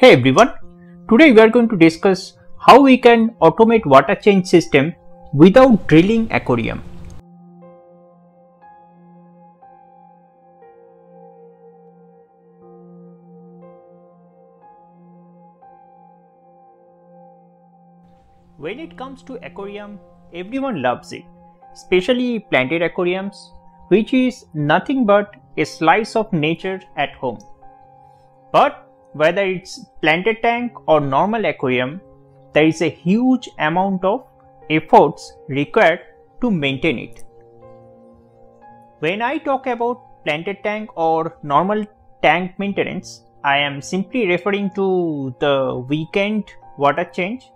Hey everyone, today we are going to discuss how we can automate water change system without drilling aquarium. When it comes to aquarium, everyone loves it, especially planted aquariums, which is nothing but a slice of nature at home. But whether it's planted tank or normal aquarium, there is a huge amount of efforts required to maintain it. When I talk about planted tank or normal tank maintenance, I am simply referring to the weekend water change.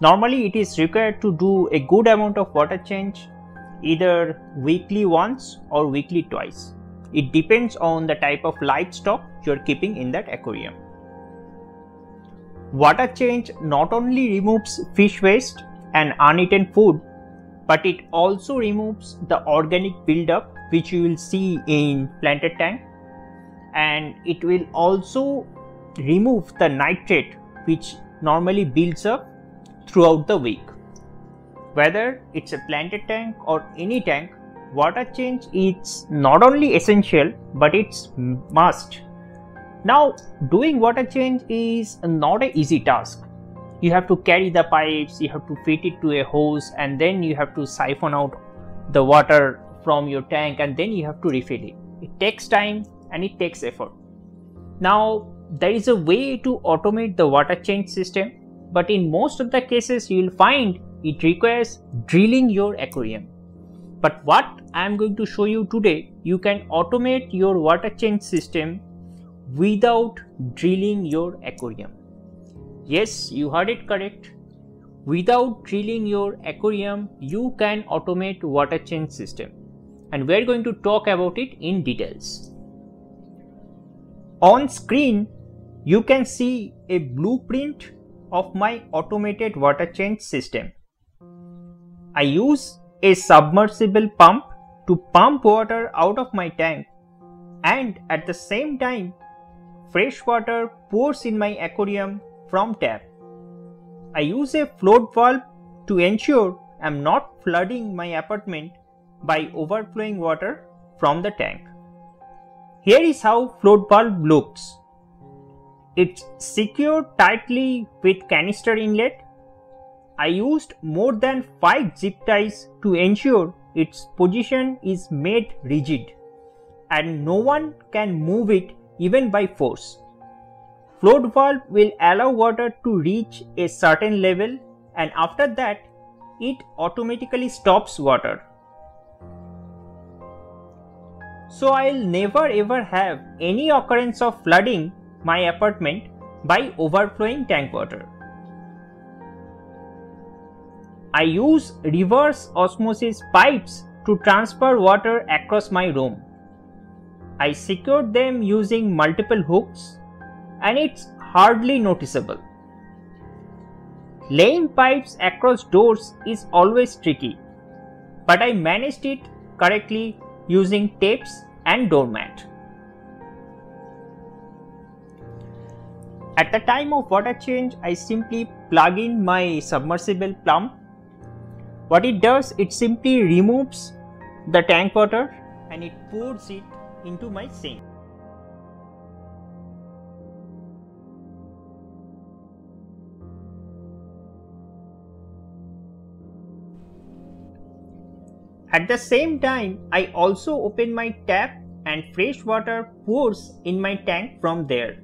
Normally it is required to do a good amount of water change, either weekly once or weekly twice. It depends on the type of livestock you are keeping in that aquarium. Water change not only removes fish waste and uneaten food, but it also removes the organic buildup which you will see in planted tank, and it will also remove the nitrate which normally builds up throughout the week. Whether it's a planted tank or any tank, water change is not only essential but it's must. Now, doing water change is not an easy task. You have to carry the pipes, you have to fit it to a hose, and then you have to siphon out the water from your tank, and then you have to refill it. It takes time and it takes effort. Now, there is a way to automate the water change system, but in most of the cases you will find it requires drilling your aquarium. But what I am going to show you today, you can automate your water change system without drilling your aquarium. Yes, you heard it correct. Without drilling your aquarium, you can automate water change system, and we are going to talk about it in details. On screen, you can see a blueprint of my automated water change system. I use a submersible pump to pump water out of my tank, and at the same time fresh water pours in my aquarium from tap. I use a float valve to ensure I am not flooding my apartment by overflowing water from the tank. Here is how float valve looks. It's secured tightly with canister inlet. I used more than 5 zip ties to ensure its position is made rigid and no one can move it even by force. Float valve will allow water to reach a certain level, and after that it automatically stops water. So I'll never ever have any occurrence of flooding my apartment by overflowing tank water. I use reverse osmosis pipes to transfer water across my room. I secured them using multiple hooks, and it's hardly noticeable. Laying pipes across doors is always tricky, but I managed it correctly using tapes and doormat. At the time of water change, I simply plug in my submersible pump. What it does, it simply removes the tank water and it pours it into my sink. At the same time, I also open my tap and fresh water pours in my tank from there.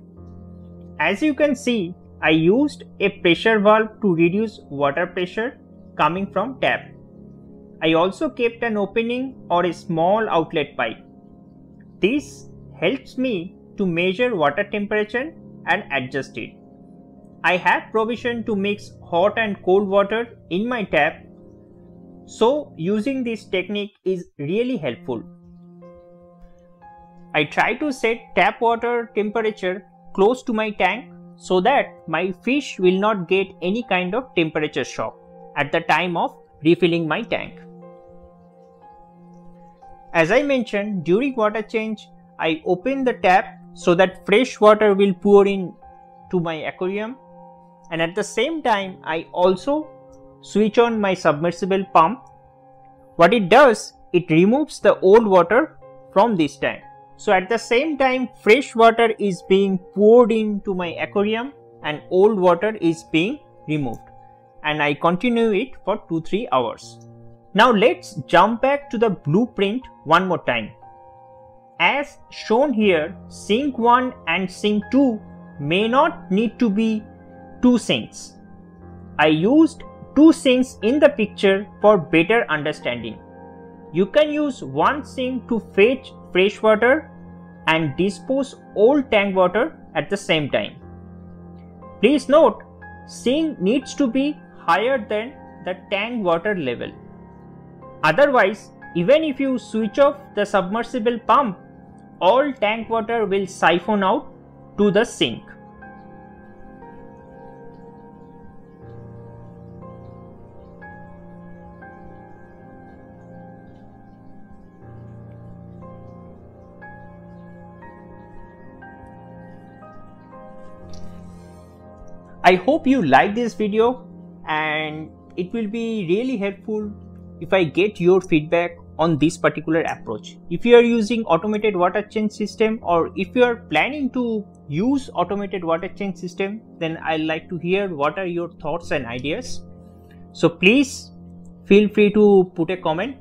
As you can see, I used a pressure valve to reduce water pressure coming from tap. I also kept an opening or a small outlet pipe. This helps me to measure water temperature and adjust it. I have provision to mix hot and cold water in my tap, so using this technique is really helpful. I try to set tap water temperature close to my tank so that my fish will not get any kind of temperature shock at the time of refilling my tank. As I mentioned, during water change, I open the tap so that fresh water will pour in to my aquarium, and at the same time I also switch on my submersible pump. What it does, it removes the old water from this tank. So at the same time fresh water is being poured into my aquarium and old water is being removed, and I continue it for 2-3 hours. Now let's jump back to the blueprint one more time. As shown here, sink 1 and sink 2 may not need to be two sinks. I used two sinks in the picture for better understanding. You can use one sink to fetch fresh water and dispose old tank water at the same time. Please note, sink needs to be higher than the tank water level. Otherwise, even if you switch off the submersible pump, all tank water will siphon out to the sink. I hope you like this video, and it will be really helpful if I get your feedback on this particular approach. If you are using automated water change system, or if you are planning to use automated water change system, then I'd like to hear what are your thoughts and ideas. So please feel free to put a comment.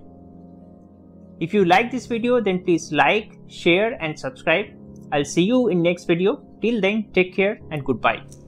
If you like this video, then please like, share and subscribe. I'll see you in next video. Till then, take care and goodbye.